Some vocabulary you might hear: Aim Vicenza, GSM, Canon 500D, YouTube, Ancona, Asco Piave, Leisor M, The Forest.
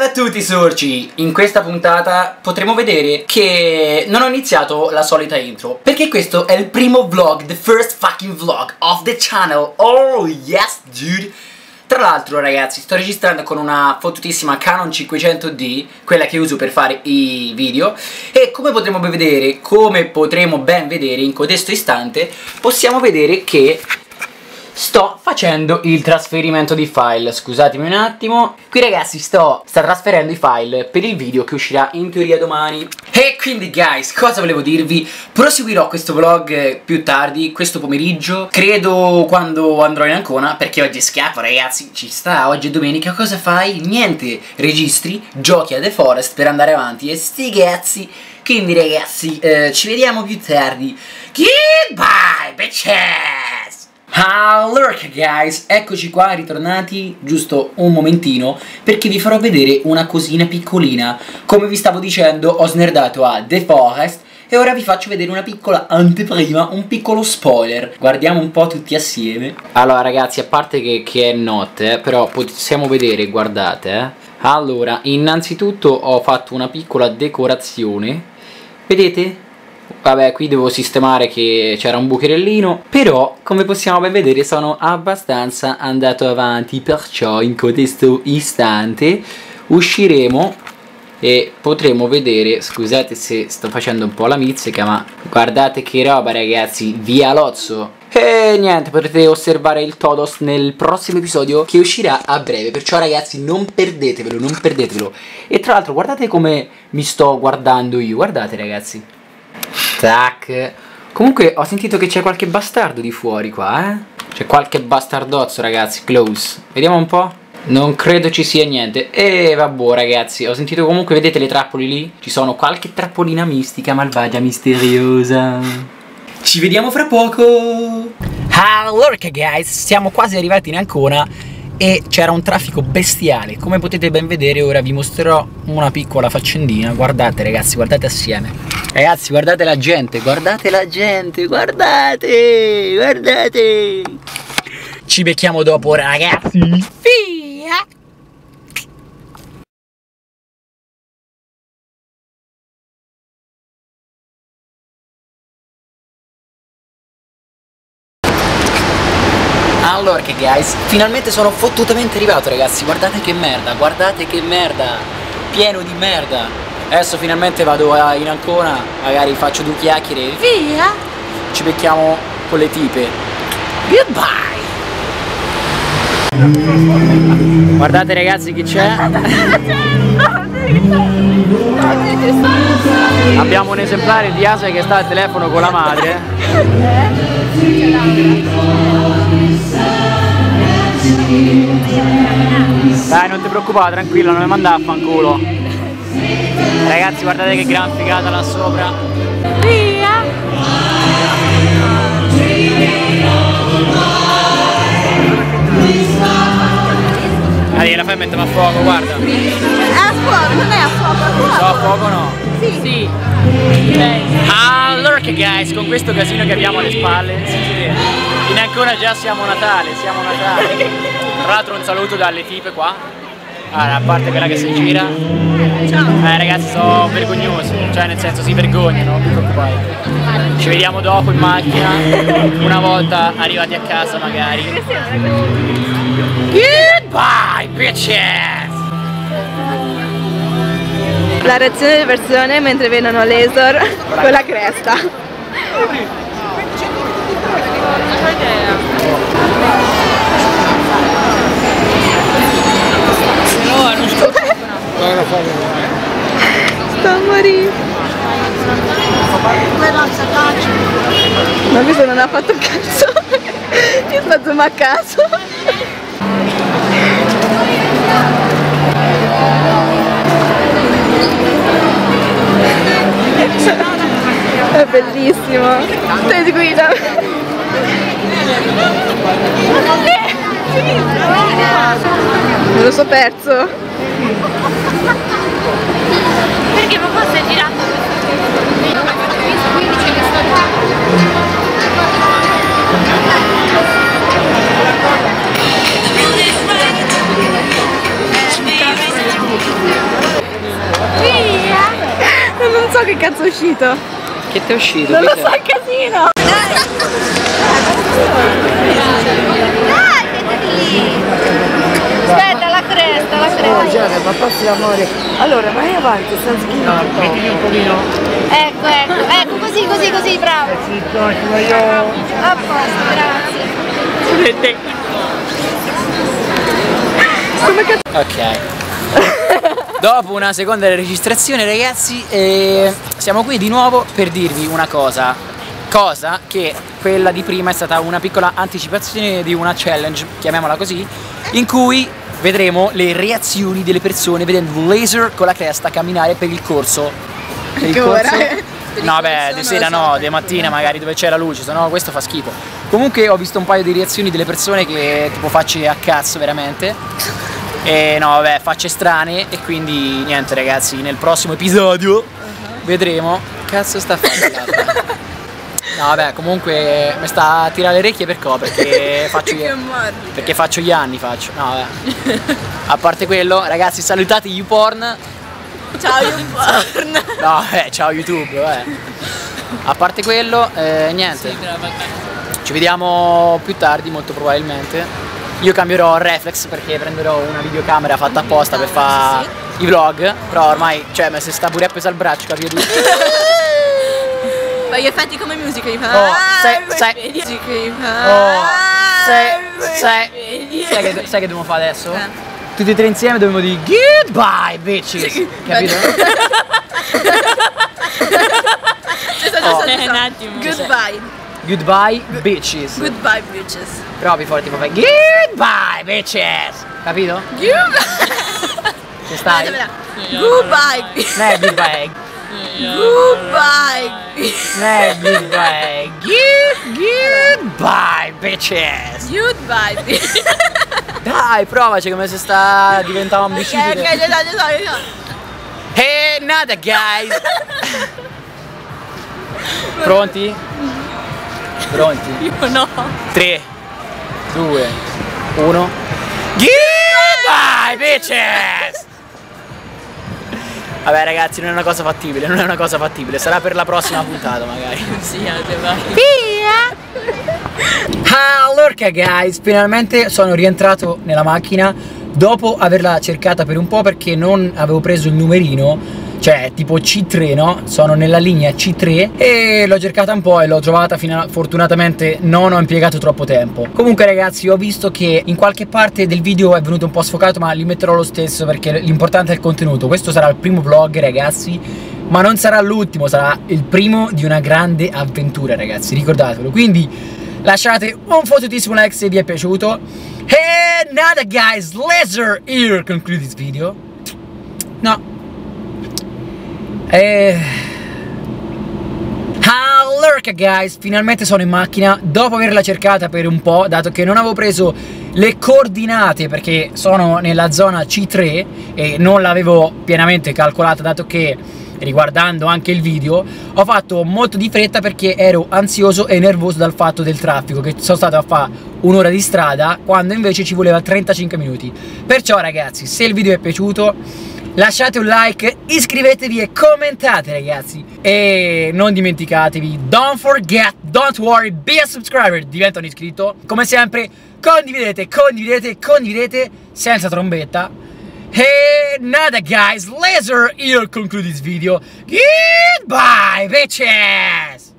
Salve a tutti sorci! In questa puntata potremo vedere che non ho iniziato la solita intro, perché questo è il primo vlog, the first fucking vlog of the channel. Oh yes dude! Tra l'altro ragazzi, sto registrando con una fottutissima Canon 500D, quella che uso per fare i video, e come potremo ben vedere in codesto istante, possiamo vedere che sto facendo il trasferimento di file. Scusatemi un attimo. Qui ragazzi sto trasferendo i file per il video che uscirà in teoria domani. E quindi guys, cosa volevo dirvi? Proseguirò questo vlog più tardi, questo pomeriggio, credo quando andrò in Ancona, perché oggi scappo ragazzi, ci sta, oggi è domenica. Cosa fai? Niente, registri, giochi a The Forest per andare avanti e sti cazzi. Quindi ragazzi, ci vediamo più tardi. Goodbye bitches! Allora guys, eccoci qua, ritornati, giusto un momentino, perché vi farò vedere una cosina piccolina. Come vi stavo dicendo, ho snerdato a The Forest e ora vi faccio vedere una piccola anteprima, un piccolo spoiler. Guardiamo un po' tutti assieme. Allora ragazzi, a parte che è notte, però possiamo vedere, guardate Allora, innanzitutto ho fatto una piccola decorazione. Vedete? Vabbè, qui devo sistemare che c'era un bucherellino, però come possiamo ben vedere sono abbastanza andato avanti, perciò in questo istante usciremo e potremo vedere. Scusate se sto facendo un po' la mizzica, ma guardate che roba ragazzi, via Lozzo. E niente, potrete osservare il Todos nel prossimo episodio che uscirà a breve, perciò ragazzi non perdetevelo, non perdetevelo. E tra l'altro guardate come mi sto guardando io, guardate ragazzi. Tac. Comunque ho sentito che c'è qualche bastardo di fuori qua, C'è qualche bastardozzo ragazzi, close. Vediamo un po'. Non credo ci sia niente. E vabbè ragazzi, ho sentito comunque, vedete le trappole lì? Ci sono qualche trappolina mistica, malvagia, misteriosa. Ci vediamo fra poco. Allora guys, siamo quasi arrivati in Ancona e c'era un traffico bestiale. Come potete ben vedere, ora vi mostrerò una piccola faccendina. Guardate ragazzi, guardate assieme. Ragazzi, guardate la gente, guardate la gente, guardate, guardate. Ci becchiamo dopo ragazzi. Via. Allora che guys, finalmente sono fottutamente arrivato ragazzi, guardate che merda, pieno di merda. Adesso finalmente vado in Ancona, magari faccio due chiacchiere, via, ci becchiamo con le tipe. Goodbye. Guardate ragazzi chi c'è. Abbiamo un esemplare di Asa che sta al telefono con la madre. Dai, non ti preoccupare, tranquilla, non mi manda a fanculo. Ragazzi, guardate che gran figata là sopra. Via! Dai, la fai mettere a fuoco, guarda. È a fuoco, non è a fuoco, a fuoco. No, a fuoco no? Sì, sì. Allora che guys, con questo casino che abbiamo alle spalle, in Ancona già siamo Natale, siamo Natale. Tra l'altro un saluto dalle tipe qua. Allora, a parte quella che si gira. Ragazzi, sono vergognosi, cioè nel senso si vergognano, non vi preoccupate. Ci vediamo dopo in macchina, una volta arrivati a casa magari. Goodbye bitches! La reazione delle persone mentre vedono Leisor con la cresta. Sto a morire. Ma questo non ha fatto cazzo. Io sto zoom a caso. È bellissimo. Stai di guida. Me lo so perso. Perché non posso girando questo? Cazzo. cazzo è uscito? Che ti è uscito? Non lo so, è casino! Aspetta, la cresta, la cresta. Oh, Giada, ma passi l'amore. Allora, vai avanti, sta sghignato. No, mettimi un pochino. Ecco, ecco, ecco, così, così, così, bravo. A posto, grazie. Ok. Dopo una seconda registrazione, ragazzi, siamo qui di nuovo per dirvi una cosa. Cosa che quella di prima è stata una piccola anticipazione di una challenge, chiamiamola così, in cui vedremo le reazioni delle persone vedendo Leisor con la cresta camminare per il corso. Per il corso? No, beh, di sera no, di mattina magari dove c'è la luce, sennò questo fa schifo. Comunque ho visto un paio di reazioni delle persone che tipo facce a cazzo veramente. E no, vabbè, facce strane, e quindi niente ragazzi, nel prossimo episodio vedremo. Cazzo sta facendo? No, vabbè, comunque mi sta a tirare le orecchie perché faccio gli anni. Perché faccio gli anni, faccio. No, vabbè. A parte quello, ragazzi, salutate YouPorn. Ciao YouPorn. No, ciao YouTube, vabbè. A parte quello, niente. Ci vediamo più tardi, molto probabilmente. Io cambierò reflex perché prenderò una videocamera fatta apposta per fare i vlog. Però ormai, cioè, ma se sta pure appeso al braccio, capito? Ma gli effetti come musica gli fa. Oh, sai che dobbiamo fare adesso? Tutti e tre insieme dobbiamo dire goodbye bitches, sì, capito? Un attimo. Goodbye. Goodbye bitches. Goodbye bitches. Provi forte, tipo fai goodbye bitches. Capito? Goodbye. Ci stai? Goodbye. Goodbye. Goodbye. Goodbye bitches. Goodbye bitches. Dai, provaci come se sta diventando ambicibile. Ok, so. Hey, nada guys. Pronti? Pronti? Io no. 3, 2, 1. Goodbye bitches! Vabbè ragazzi, non è una cosa fattibile, non è una cosa fattibile. Sarà per la prossima puntata magari. Sì, vai. Allora guys, finalmente sono rientrato nella macchina dopo averla cercata per un po' perché non avevo preso il numerino. Cioè tipo C3, no? Sono nella linea C3 e l'ho cercata un po' e l'ho trovata fino a... Fortunatamente non ho impiegato troppo tempo. Comunque ragazzi, ho visto che in qualche parte del video è venuto un po' sfocato, ma li metterò lo stesso perché l'importante è il contenuto. Questo sarà il primo vlog ragazzi, ma non sarà l'ultimo, sarà il primo di una grande avventura ragazzi, ricordatelo. Quindi lasciate un fottutissimo like se vi è piaciuto. E nada guys, Leisor here conclude this video. No. Allora guys, finalmente sono in macchina dopo averla cercata per un po', dato che non avevo preso le coordinate perché sono nella zona C3 e non l'avevo pienamente calcolata, dato che riguardando anche il video ho fatto molto di fretta perché ero ansioso e nervoso dal fatto del traffico, che sono stato a fare un'ora di strada quando invece ci voleva 35 minuti. Perciò ragazzi, se il video è piaciuto lasciate un like, iscrivetevi e commentate ragazzi. E non dimenticatevi, don't forget, don't worry, be a subscriber, diventa un iscritto. Come sempre, condividete, condividete, condividete, senza trombetta. E nada guys, Leisor here conclude this video. Goodbye bitches!